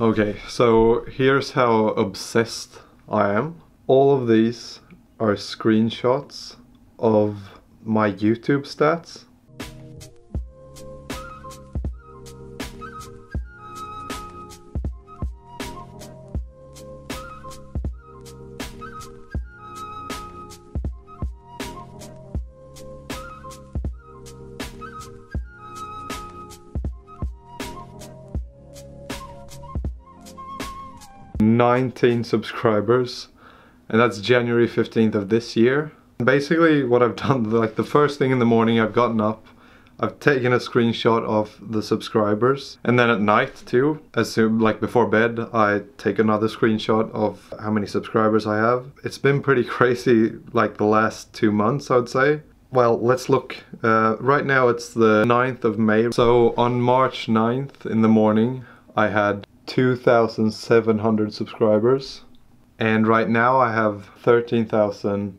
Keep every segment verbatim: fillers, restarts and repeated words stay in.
Okay, so here's how obsessed I am. All of these are screenshots of my YouTube stats. nineteen subscribers, and that's January fifteenth of this year. Basically what I've done, like the first thing in the morning, I've gotten up, I've taken a screenshot of the subscribers, and then at night too, as soon, like before bed, I take another screenshot of how many subscribers I have. It's been pretty crazy, like the last two months I would say. Well, let's look. Uh, right now it's the ninth of May, so on March ninth in the morning I had two thousand seven hundred subscribers, and right now I have thirteen thousand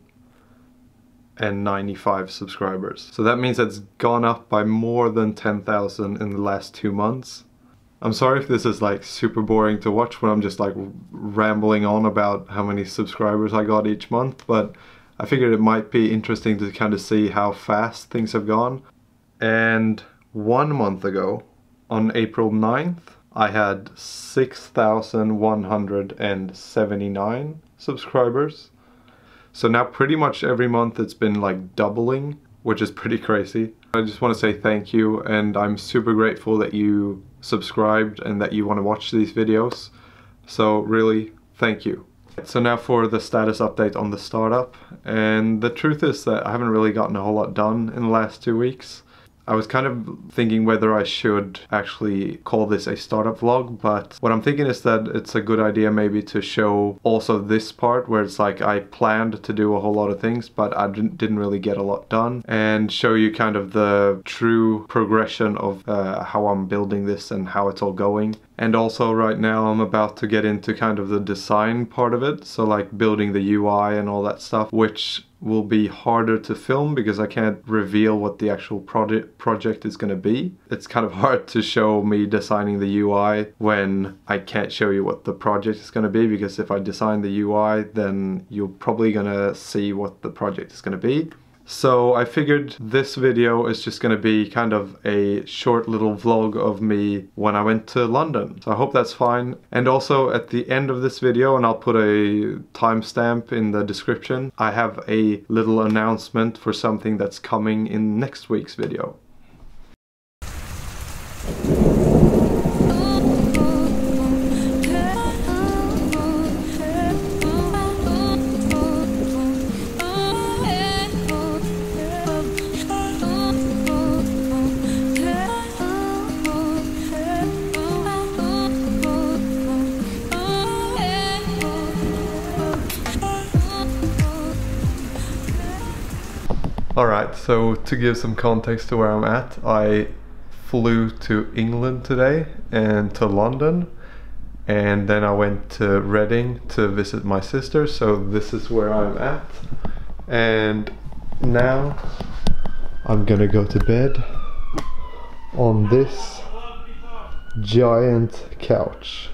ninety-five subscribers. So that means it's gone up by more than ten thousand in the last two months. I'm sorry if this is like super boring to watch when I'm just like rambling on about how many subscribers I got each month, but I figured it might be interesting to kind of see how fast things have gone. And one month ago, on April ninth, I had six thousand one hundred seventy-nine subscribers. So now pretty much every month it's been like doubling, which is pretty crazy. I just want to say thank you, and I'm super grateful that you subscribed and that you want to watch these videos. So really, thank you. So now for the status update on the startup. And the truth is that I haven't really gotten a whole lot done in the last two weeks. I was kind of thinking whether I should actually call this a startup vlog, but what I'm thinking is that it's a good idea maybe to show also this part where it's like I planned to do a whole lot of things, but I didn't, didn't really get a lot done, and show you kind of the true progression of uh, how I'm building this and how it's all going. And also right now I'm about to get into kind of the design part of it, so like building the U I and all that stuff, which will be harder to film because I can't reveal what the actual project project is going to be. It's kind of hard to show me designing the U I when I can't show you what the project is going to be, because if I design the U I, then you're probably going to see what the project is going to be. So I figured this video is just going to be kind of a short little vlog of me when I went to London. So I hope that's fine. And also at the end of this video, and I'll put a timestamp in the description, I have a little announcement for something that's coming in next week's video. Alright, so to give some context to where I'm at, I flew to England today and to London, and then I went to Reading to visit my sister, so this is where I'm at. And now I'm gonna go to bed on this giant couch.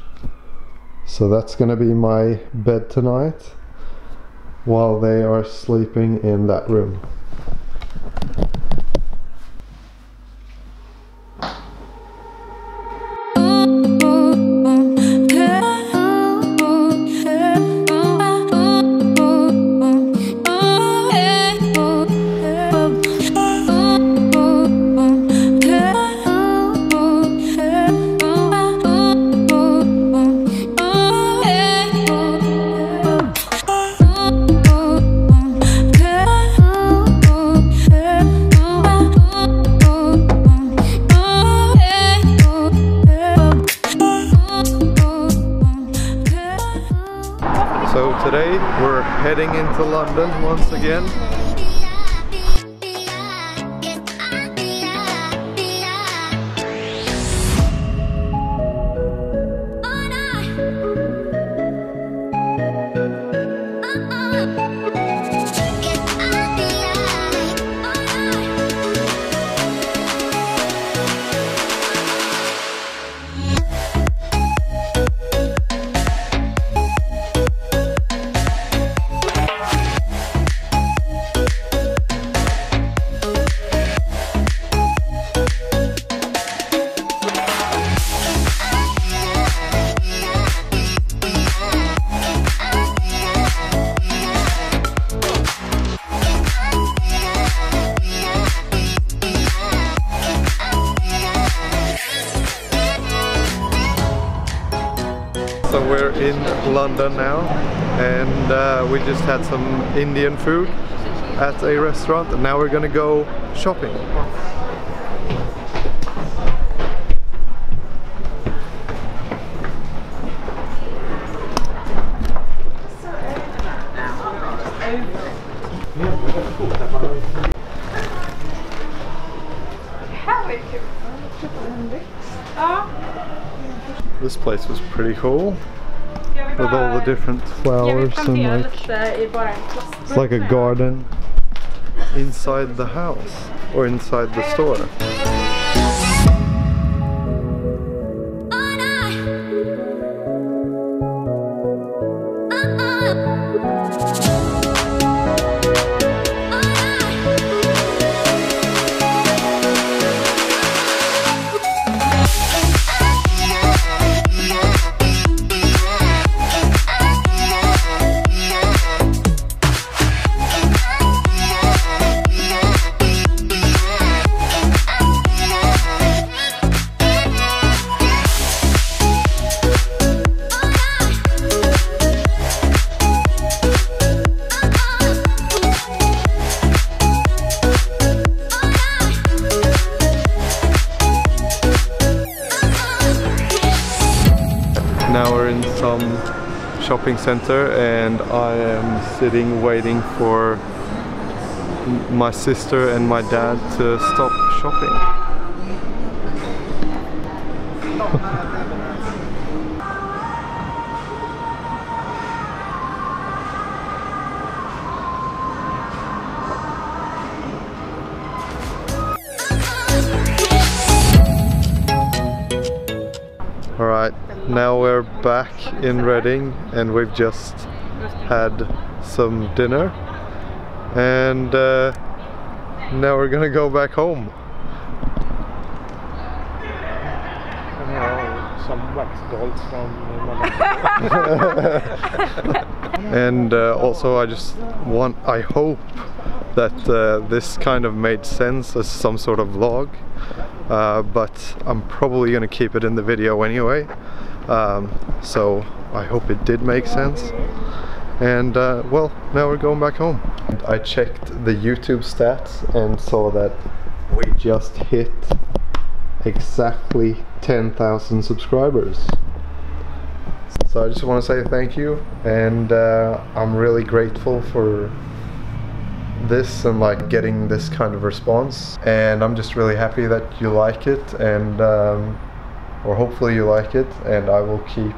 So that's gonna be my bed tonight, while they are sleeping in that room. Today we're heading into London once again. So we're in London now, and uh, we just had some Indian food at a restaurant, and now we're gonna go shopping. This place was pretty cool with all the different flowers and like it's like a garden inside the house or inside the store. Now we're in some shopping center and I am sitting waiting for my sister and my dad to stop shopping. All right. Now we're back in Reading and we've just had some dinner, and uh, now we're gonna go back home. And now some wax dolls from and uh, also I just want, I hope that uh, this kind of made sense as some sort of vlog, uh, but I'm probably gonna keep it in the video anyway, um, so I hope it did make sense. And uh, well, now we're going back home. I checked the YouTube stats and saw that we just hit exactly ten thousand subscribers, so I just want to say thank you, and uh, I'm really grateful for this and like getting this kind of response, and I'm just really happy that you like it, and um, or hopefully you like it, and I will keep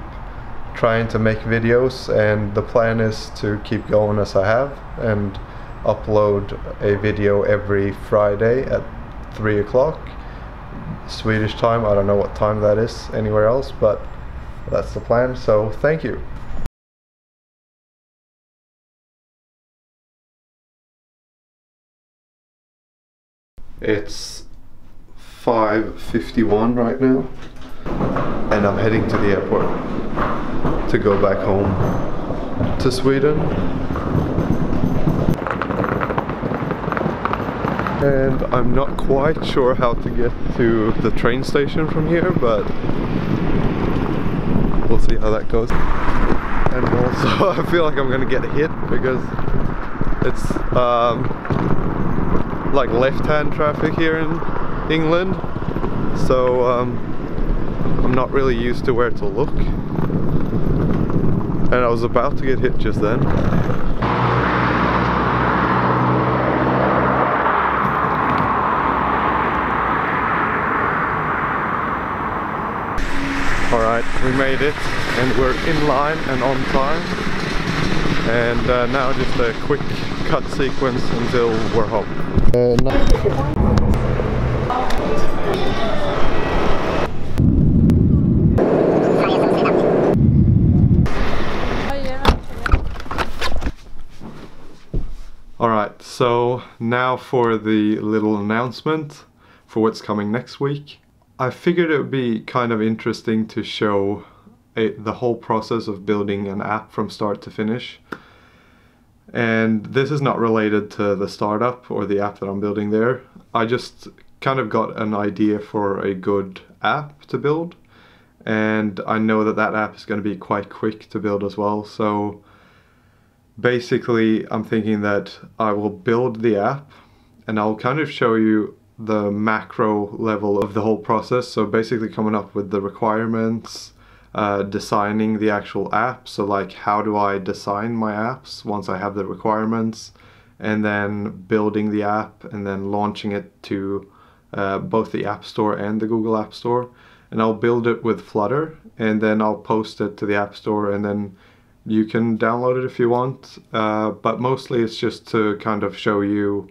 trying to make videos, and the plan is to keep going as I have and upload a video every Friday at three o'clock Swedish time. I don't know what time that is anywhere else, but that's the plan, so thank you. It's five fifty-one right now, and I'm heading to the airport to go back home to Sweden. And I'm not quite sure how to get to the train station from here, but we'll see how that goes. And also I feel like I'm gonna get hit because it's um, like left-hand traffic here in England, so um, I'm not really used to where to look, and I was about to get hit just then. Alright, we made it and we're in line and on time, and uh, now just a quick cut sequence until we're home. Uh, Alright, so now for the little announcement for what's coming next week. I figured it would be kind of interesting to show a, the whole process of building an app from start to finish. And this is not related to the startup or the app that I'm building there. I just kind of got an idea for a good app to build, and I know that that app is going to be quite quick to build as well. So basically I'm thinking that I will build the app and I'll kind of show you the macro level of the whole process. So basically coming up with the requirements, uh, designing the actual app. So like, how do I design my apps once I have the requirements, and then building the app and then launching it to uh, both the App Store and the Google App Store. And I'll build it with Flutter and then I'll post it to the App Store, and then you can download it if you want. Uh, but mostly it's just to kind of show you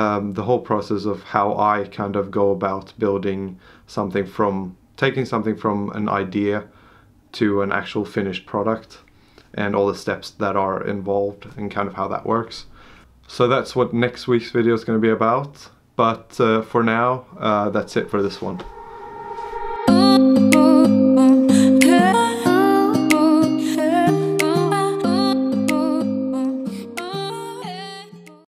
Um, the whole process of how I kind of go about building something, from taking something from an idea to an actual finished product, and all the steps that are involved and kind of how that works. So that's what next week's video is going to be about, but uh, for now uh, that's it for this one.